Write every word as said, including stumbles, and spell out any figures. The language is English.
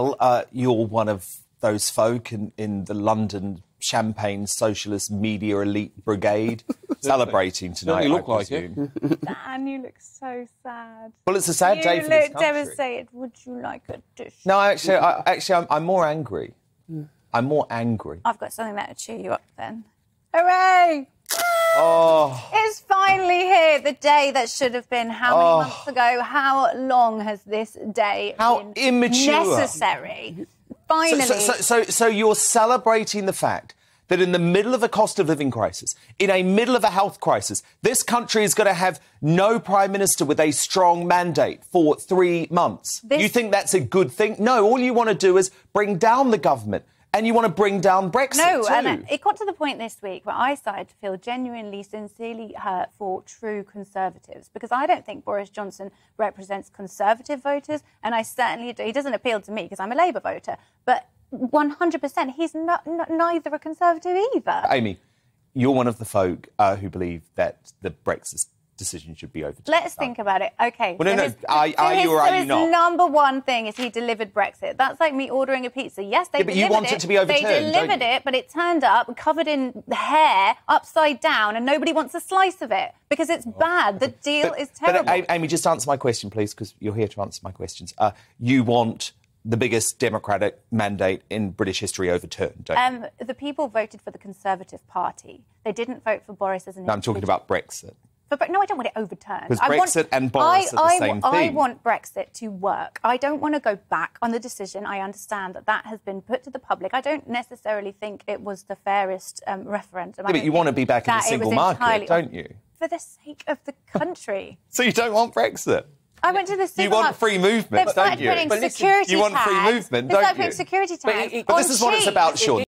Uh, you're one of those folk in, in the London champagne socialist media elite brigade celebrating tonight. You look like it. Dan, you look so sad. Well, it's a sad you day for this country. You look devastated. Would you like a dish? No, actually, I, actually I'm, I'm more angry. Mm. I'm more angry. I've got something that'll cheer you up then. Hooray! Oh. It's finally here, the day that should have been how many oh. months ago? How long has this day how been immature. necessary? Finally. So, so, so, so you're celebrating the fact that in the middle of a cost of living crisis, in a middle of a health crisis, this country is going to have no prime minister with a strong mandate for three months. This... You think that's a good thing? No, all you want to do is bring down the government. And you want to bring down Brexit, no, too. And it got to the point this week where I started to feel genuinely, sincerely hurt for true Conservatives, because I don't think Boris Johnson represents Conservative voters, and I certainly do. He doesn't appeal to me because I'm a Labour voter, but one hundred percent he's not, not, neither a Conservative either. Amy, you're one of the folk uh, who believe that the Brexit decision should be overturned. Let's think about it. OK. Well, no, so no, his, are, are his, you or are so you not? Number one thing is he delivered Brexit. That's like me ordering a pizza. Yes, they yeah, but delivered you want it. it to be overturned, they delivered it, but it turned up covered in hair, upside down, and nobody wants a slice of it because it's oh. bad. The deal but, is terrible. But, uh, Amy, just answer my question, please, because you're here to answer my questions. Uh, you want the biggest democratic mandate in British history overturned, don't um, you? The people voted for the Conservative Party. They didn't vote for Boris as an no, individual. I'm talking about Brexit. But no, I don't want it overturned. Because Brexit want, and Boris I, are the I, same I thing. I want Brexit to work. I don't want to go back on the decision. I understand that that has been put to the public. I don't necessarily think it was the fairest um, referendum. Yeah, but you want to be back in the single market, don't you? For the sake of the country. So you don't want Brexit? I went to the supermarket. You want free movement, don't you? But listen, you want free movement, don't you? But this is what it's about, Sean.